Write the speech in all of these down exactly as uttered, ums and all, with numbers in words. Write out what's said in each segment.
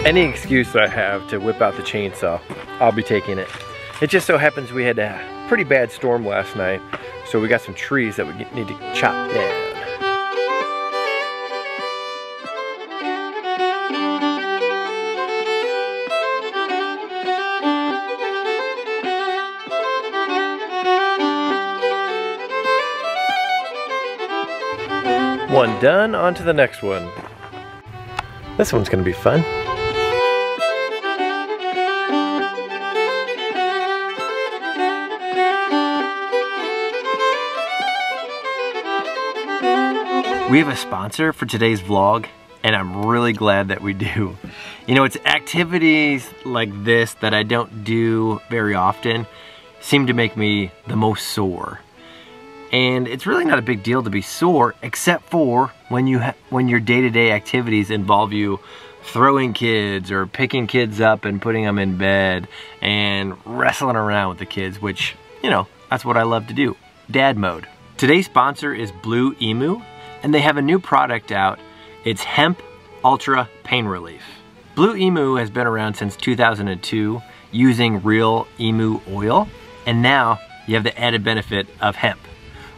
Any excuse that I have to whip out the chainsaw, I'll be taking it. It just so happens we had a pretty bad storm last night, so we got some trees that we need to chop down. One done, on to the next one. This one's gonna be fun. We have a sponsor for today's vlog, and I'm really glad that we do. You know, it's activities like this that I don't do very often seem to make me the most sore. And it's really not a big deal to be sore, except for when you ha when your day-to-day activities involve you throwing kids or picking kids up and putting them in bed and wrestling around with the kids, which, you know, that's what I love to do. Dad mode. Today's sponsor is Blue Emu, and they have a new product out. It's Hemp Ultra Pain Relief. Blue Emu has been around since two thousand two using real emu oil, and now you have the added benefit of hemp,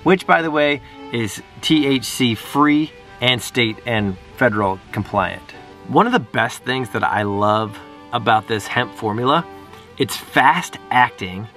which, by the way, is T H C free and state and federal compliant. One of the best things that I love about this hemp formula, it's fast acting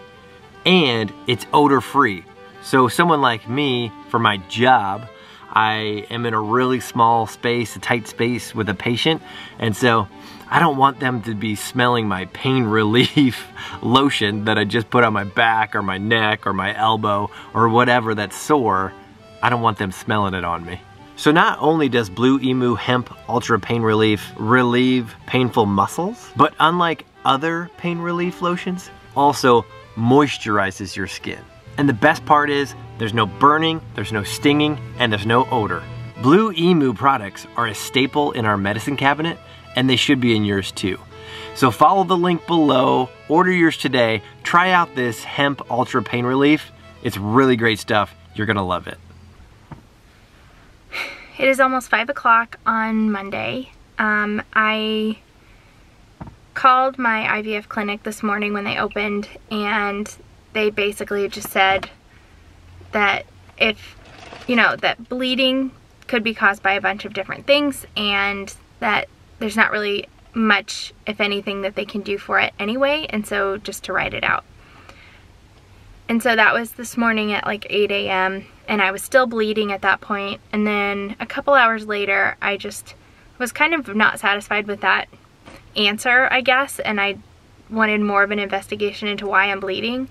and it's odor free. So someone like me, for my job, I am in a really small space, a tight space with a patient, and so I don't want them to be smelling my pain relief lotion that I just put on my back or my neck or my elbow or whatever that's sore. I don't want them smelling it on me. So not only does Blue Emu Hemp Ultra Pain Relief relieve painful muscles, but unlike other pain relief lotions, also moisturizes your skin. And the best part is, there's no burning, there's no stinging, and there's no odor. Blue Emu products are a staple in our medicine cabinet, and they should be in yours too. So follow the link below, order yours today, try out this Hemp Ultra Pain Relief. It's really great stuff, you're gonna love it. It is almost five o'clock on Monday. Um, I called my I V F clinic this morning when they opened, and they basically just said that if, you know, that bleeding could be caused by a bunch of different things, and that there's not really much, if anything, that they can do for it anyway, and so just to ride it out. And so that was this morning at like eight A M and I was still bleeding at that point, and then a couple hours later I just was kind of not satisfied with that answer, I guess, and I wanted more of an investigation into why I'm bleeding,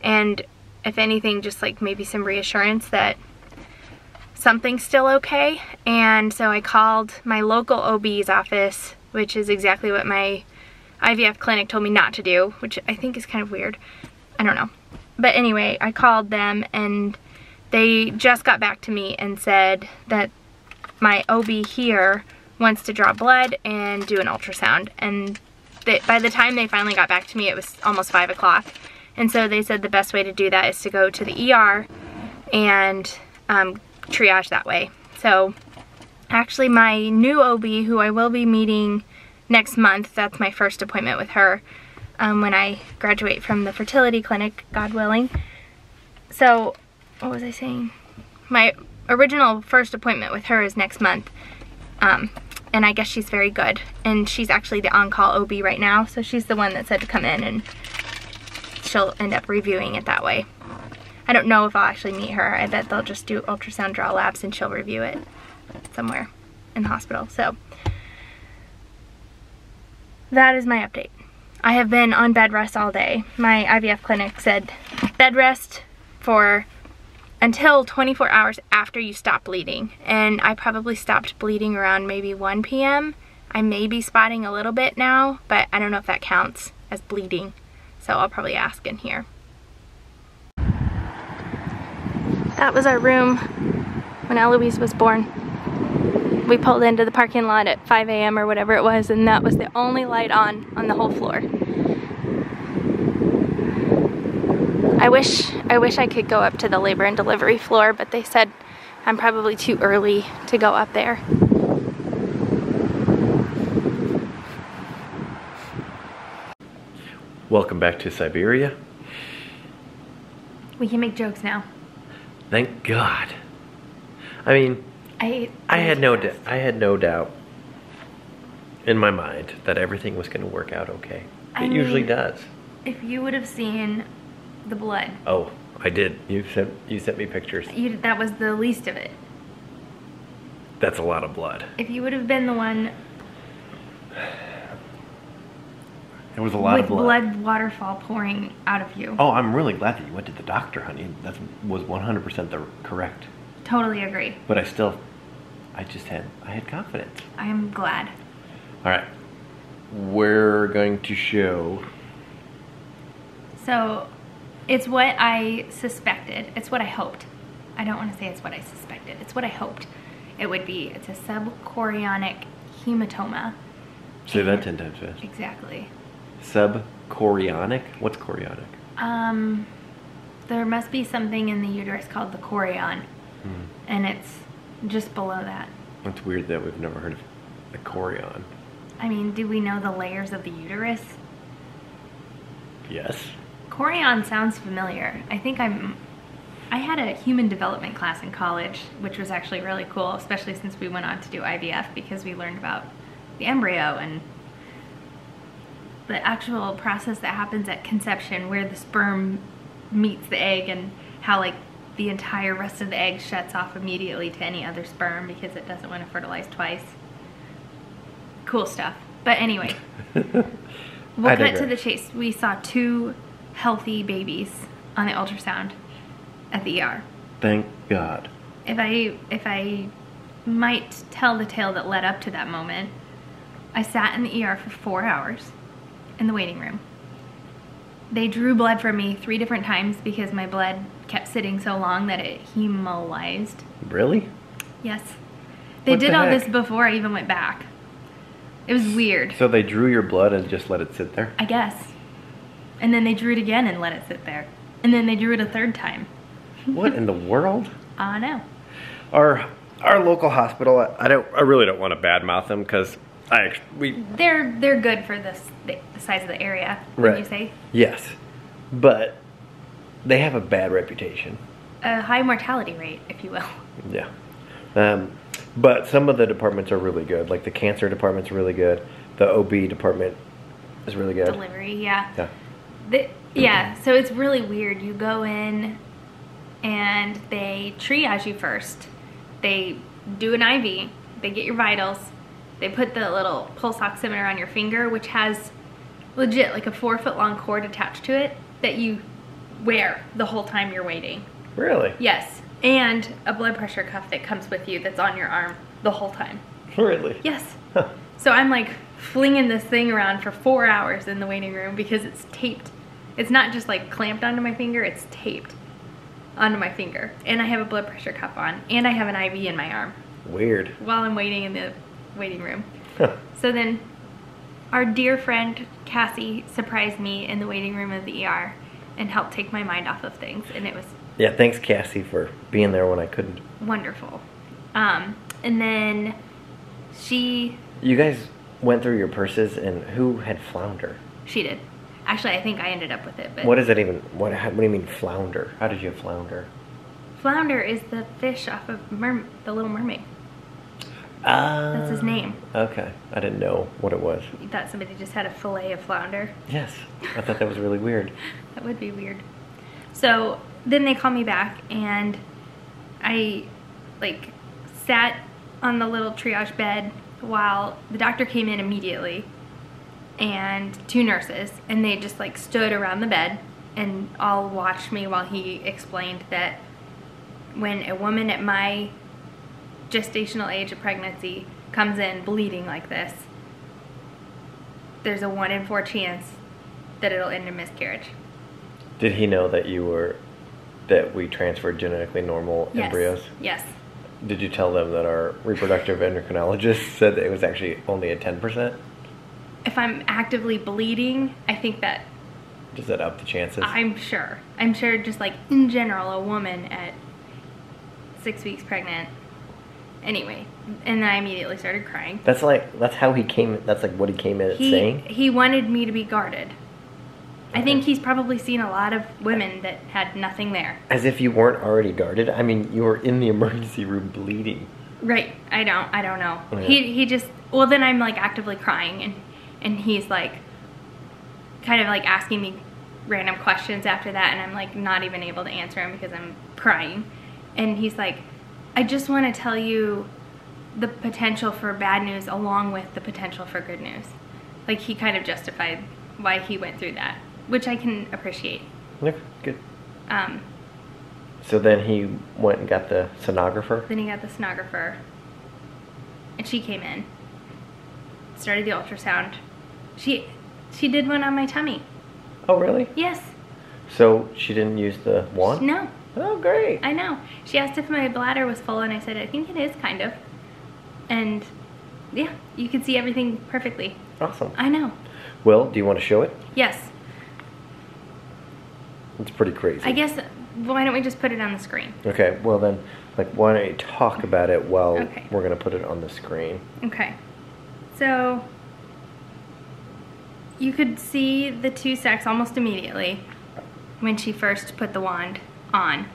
and if anything, just like maybe some reassurance that something's still okay. And so I called my local O B's office, which is exactly what my I V F clinic told me not to do, which I think is kind of weird. I don't know. But anyway, I called them and they just got back to me and said that my O B here wants to draw blood and do an ultrasound. And that by the time they finally got back to me, it was almost five o'clock. And so they said the best way to do that is to go to the E R and um, triage that way. So actually my new O B, who I will be meeting next month, that's my first appointment with her um, when I graduate from the fertility clinic, God willing. So what was I saying? My original first appointment with her is next month. Um, and I guess she's very good. And she's actually the on-call O B right now. So she's the one that said to come in, and she'll end up reviewing it that way. I don't know if I'll actually meet her. I bet they'll just do ultrasound draw labs and she'll review it somewhere in the hospital. So that is my update. I have been on bed rest all day. My I V F clinic said bed rest for until twenty-four hours after you stop bleeding. And I probably stopped bleeding around maybe one P M I may be spotting a little bit now, but I don't know if that counts as bleeding. So I'll probably ask in here. That was our room when Eloise was born. we pulled into the parking lot at five A M or whatever it was, and that was the only light on on the whole floor. I wish I wish I could go up to the labor and delivery floor, but they said I'm probably too early to go up there. Welcome back to Siberia. We can make jokes now. Thank God. I mean, I I had no d I had no doubt in my mind that everything was going to work out okay. I it mean, usually does. If you would have seen the blood. Oh, I did. You sent you sent me pictures. You did, that was the least of it. That's a lot of blood. If you would have been the one. There was a lot With of blood. blood waterfall pouring out of you. Oh, I'm really glad that you went to the doctor, honey. That was one hundred percent the correct. Totally agree. But I still, I just had, I had confidence. I am glad. All right. We're going to show. So, it's what I suspected. It's what I hoped. I don't want to say it's what I suspected. It's what I hoped it would be. It's a subchorionic hematoma. Say that ten times fast. Exactly. Subchorionic? What's chorionic? Um, there must be something in the uterus called the chorion, mm. and it's just below that. It's weird that we've never heard of the chorion. I mean, do we know the layers of the uterus? Yes. Chorion sounds familiar. I think I'm. I had a human development class in college, which was actually really cool, especially since we went on to do I V F, because we learned about the embryo and the actual process that happens at conception, where the sperm meets the egg, and how like the entire rest of the egg shuts off immediately to any other sperm because it doesn't want to fertilize twice. Cool stuff. But anyway, we'll cut to the chase. We saw two healthy babies on the ultrasound at the E R. Thank God. If I, if I might tell the tale that led up to that moment, I sat in the E R for four hours. In the waiting room. They drew blood from me three different times because my blood kept sitting so long that it hemolyzed. Really? Yes. They did all this before I even went back. It was weird. So they drew your blood and just let it sit there? I guess. And then they drew it again and let it sit there. And then they drew it a third time. What in the world? I know. Our our local hospital, I, I don't I really don't want to badmouth them, because I, we, they're they're good for this the size of the area, wouldn't right. you say? Yes, but they have a bad reputation. A high mortality rate, if you will. Yeah, um, but some of the departments are really good. Like the cancer department's really good. The O B department is really good. Delivery, yeah. Yeah. The, yeah. Mm-hmm. So it's really weird. You go in, and they triage you first. They do an I V. They get your vitals. They put the little pulse oximeter on your finger, which has legit like a four foot long cord attached to it that you wear the whole time you're waiting. Really? Yes. And a blood pressure cuff that comes with you that's on your arm the whole time. Really? Yes. Huh. So I'm like flinging this thing around for four hours in the waiting room because it's taped. It's not just like clamped onto my finger, it's taped onto my finger. And I have a blood pressure cuff on, and I have an I V in my arm. Weird. While I'm waiting in the waiting room. Huh. So then our dear friend Cassie surprised me in the waiting room of the E R and helped take my mind off of things, and it was... Yeah, thanks Cassie for being there when I couldn't. Wonderful. Um, and then she... You guys went through your purses, and who had flounder? She did. Actually, I think I ended up with it, but... What is that even... What, what do you mean flounder? How did you have flounder? Flounder is the fish off of Mer The Little Mermaid. Uh, That's his name. Okay. I didn't know what it was. You thought somebody just had a fillet of flounder? Yes. I thought that was really weird. That would be weird. So then they called me back, and I like sat on the little triage bed while the doctor came in immediately, and two nurses, and they just like stood around the bed and all watched me while he explained that when a woman at my gestational age of pregnancy comes in bleeding like this, there's a one in four chance that it'll end in miscarriage. Did he know that you were, that we transferred genetically normal yes. embryos? Yes. Did you tell them that our reproductive endocrinologist said that it was actually only at ten percent? If I'm actively bleeding, I think that... Does that up the chances? I'm sure. I'm sure just like in general, a woman at six weeks pregnant. Anyway, and I immediately started crying. That's like, that's how he came, that's like what he came in at he, saying? He wanted me to be guarded. I think he's probably seen a lot of women that had nothing there. As if you weren't already guarded. I mean, you were in the emergency room bleeding. Right. I don't. I don't know. Yeah. He he just. Well, then I'm like actively crying, and and he's like, kind of like asking me random questions after that, and I'm like not even able to answer him because I'm crying, and he's like, I just want to tell you, the potential for bad news along with the potential for good news. Like he kind of justified why he went through that. Which I can appreciate. Yeah, good. Um, so then he went and got the sonographer? Then he got the sonographer. And she came in. Started the ultrasound. She she did one on my tummy. Oh, really? Yes. So she didn't use the wand? No. Oh, great. I know. She asked if my bladder was full, and I said, I think it is, kind of. And, yeah, you could see everything perfectly. Awesome. I know. Well, do you want to show it? Yes. It's pretty crazy. I guess, why don't we just put it on the screen? Okay, well then, like, why don't you talk about it while okay. we're going to put it on the screen. Okay. So, you could see the two sacs almost immediately when she first put the wand on.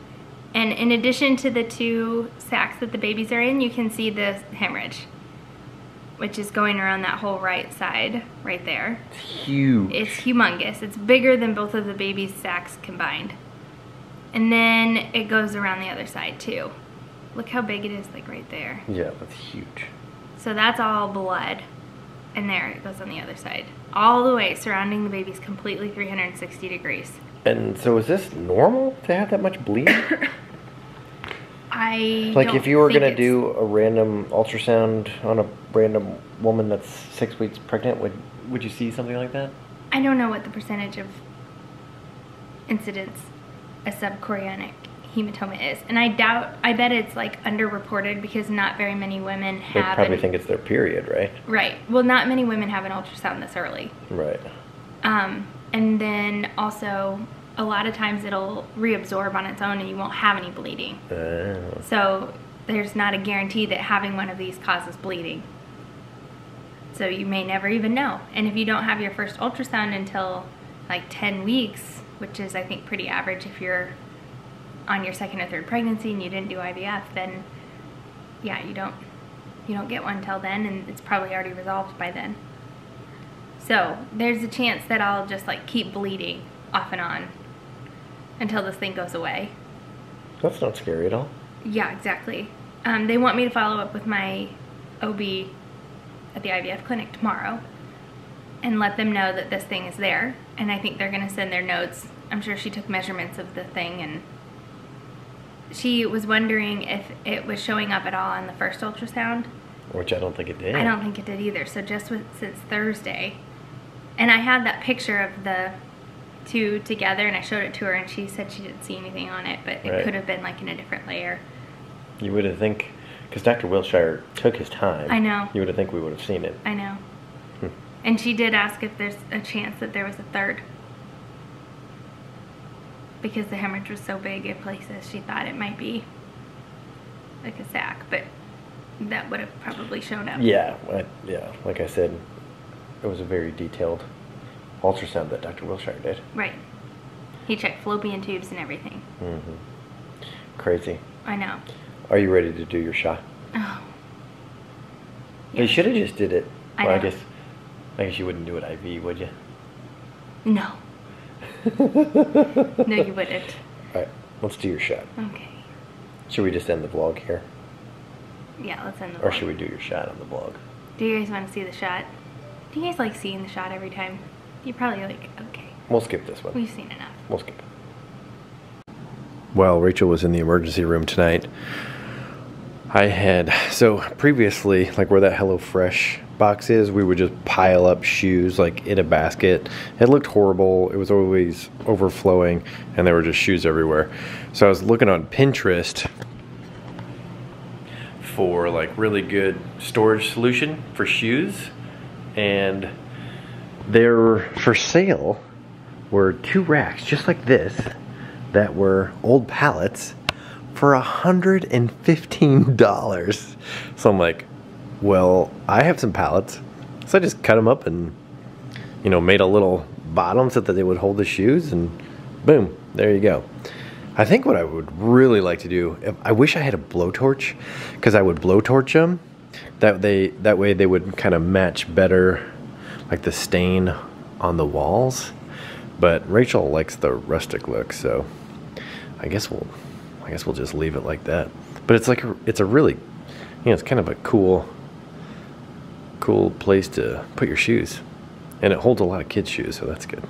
And in addition to the two sacs that the babies are in, you can see the hemorrhage, which is going around that whole right side, right there. It's huge. It's humongous. It's bigger than both of the baby's sacs combined. And then it goes around the other side too. Look how big it is, like right there. Yeah, that's huge. So that's all blood. And there it goes on the other side. All the way surrounding the babies completely three hundred sixty degrees. And so is this normal to have that much bleed? I like don't if you were going to do a random ultrasound on a random woman that's six weeks pregnant, would would you see something like that? I don't know what the percentage of incidence a subchorionic hematoma is. And I doubt, I bet it's like underreported because not very many women have. They probably an, think it's their period, right? Right. Well, not many women have an ultrasound this early. Right. Um, and then also... a lot of times it'll reabsorb on its own and you won't have any bleeding. Oh. So there's not a guarantee that having one of these causes bleeding. So you may never even know. And if you don't have your first ultrasound until like ten weeks, which is I think pretty average if you're on your second or third pregnancy and you didn't do I V F, then yeah, you don't, you don't get one till then, and it's probably already resolved by then. So there's a chance that I'll just like keep bleeding off and on until this thing goes away. That's not scary at all. Yeah, exactly. Um, they want me to follow up with my O B at the I V F clinic tomorrow and let them know that this thing is there. And I think they're going to send their notes. I'm sure she took measurements of the thing, and she was wondering if it was showing up at all on the first ultrasound. Which I don't think it did. I don't think it did either. So just with, since Thursday. And I had that picture of the two together, and I showed it to her, and she said she didn't see anything on it, but it right. could have been like in a different layer. You would have think, because Doctor Wilshire took his time. I know. You would have think we would have seen it. I know. Hmm. And she did ask if there's a chance that there was a third, because the hemorrhage was so big in places she thought it might be like a sac, but that would have probably shown up. Yeah, I, yeah. Like I said, it was a very detailed ultrasound that Doctor Wilshire did. Right. He checked fallopian tubes and everything. Mm-hmm. Crazy. I know. Are you ready to do your shot? Oh. Yes. You should have just did it. I well, know. I guess, I guess you wouldn't do it I V, would you? No. No, you wouldn't. All right. Let's do your shot. Okay. Should we just end the vlog here? Yeah, let's end the vlog. Or should we do your shot on the vlog? Do you guys want to see the shot? Do you guys like seeing the shot every time? You're probably like, okay. We'll skip this one. We've seen enough. We'll skip it. Well, Rachel was in the emergency room tonight. I had, so previously, like where that HelloFresh box is, we would just pile up shoes like in a basket. It looked horrible. It was always overflowing, and there were just shoes everywhere. So I was looking on Pinterest for like really good storage solution for shoes, and they're for sale were two racks just like this that were old pallets for one hundred fifteen dollars. So I'm like, well, I have some pallets, so I just cut them up and, you know, made a little bottom so that they would hold the shoes, and boom, there you go. I think what I would really like to do, if, I wish I had a blowtorch, because I would blowtorch them. That they that way they would kind of match better, like the stain on the walls. But Rachel likes the rustic look, so I guess we'll I guess we'll just leave it like that. But it's like a, it's a really, you know, it's kind of a cool cool place to put your shoes, and it holds a lot of kids' shoes, so that's good.